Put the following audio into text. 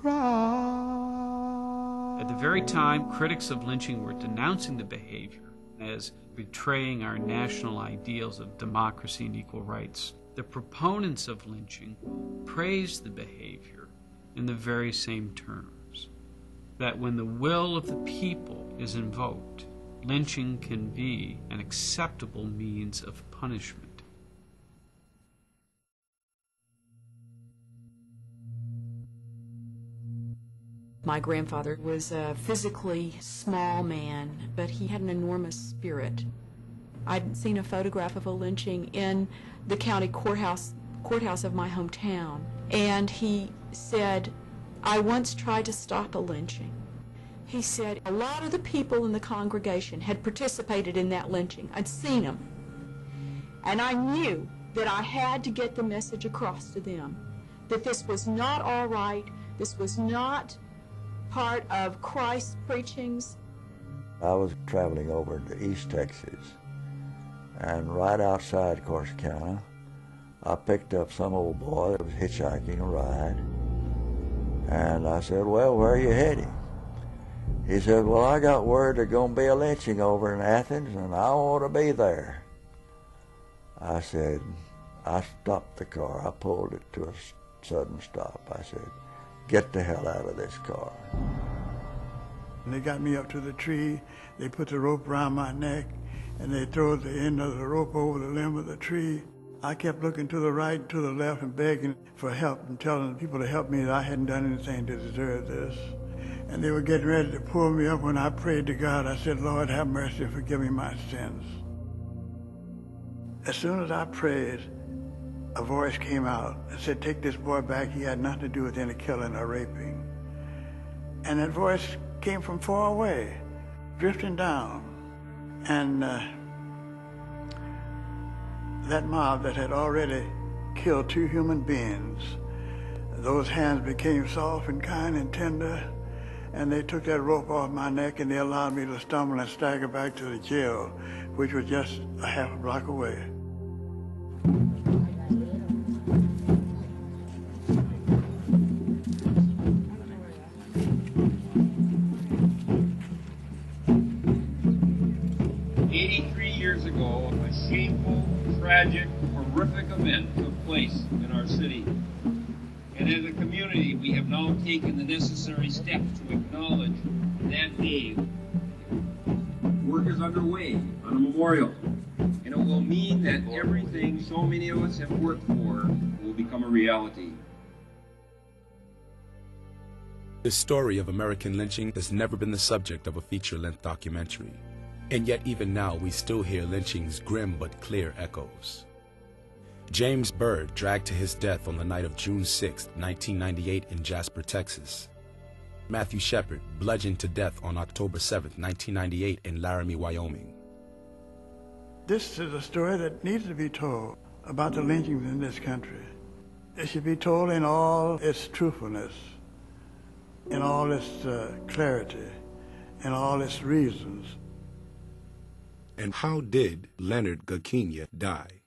cry. At the very time, critics of lynching were denouncing the behavior as betraying our national ideals of democracy and equal rights. The proponents of lynching praised the behavior in the very same terms, that when the will of the people is invoked, lynching can be an acceptable means of punishment. My grandfather was a physically small man, but he had an enormous spirit. I'd seen a photograph of a lynching in the county courthouse of my hometown, and he said, "I once tried to stop a lynching." He said a lot of the people in the congregation had participated in that lynching. I'd seen them, and I knew that I had to get the message across to them that this was not all right, this was not part of Christ's preachings. I was traveling over to East Texas, and right outside Corsicana, I picked up some old boy that was hitchhiking a ride, and I said, "Well, where are you heading?" He said, "Well, I got word there's going to be a lynching over in Athens, and I want to be there." I said, I stopped the car. I pulled it to a sudden stop. I said, "Get the hell out of this car." And they got me up to the tree. They put the rope around my neck, and they threw the end of the rope over the limb of the tree. I kept looking to the right and to the left and begging for help and telling the people to help me that I hadn't done anything to deserve this. And they were getting ready to pull me up when I prayed to God. I said, "Lord, have mercy, forgive me my sins." As soon as I prayed, a voice came out that said, "Take this boy back. He had nothing to do with any killing or raping." And that voice came from far away, drifting down. And that mob that had already killed two human beings, those hands became soft and kind and tender, and they took that rope off my neck, and they allowed me to stumble and stagger back to the jail, which was just a half a block away. A shameful, tragic, horrific event took place in our city. And as a community, we have now taken the necessary steps to acknowledge that day. Work is underway on a memorial, and it will mean that everything so many of us have worked for will become a reality. The story of American lynching has never been the subject of a feature-length documentary. And yet even now we still hear lynching's grim but clear echoes. James Byrd, dragged to his death on the night of June 6, 1998 in Jasper, Texas. Matthew Shepard, bludgeoned to death on October 7, 1998 in Laramie, Wyoming. This is a story that needs to be told about the lynchings in this country. It should be told in all its truthfulness, in all its clarity, in all its reasons. And how did Leonard Gakinia die?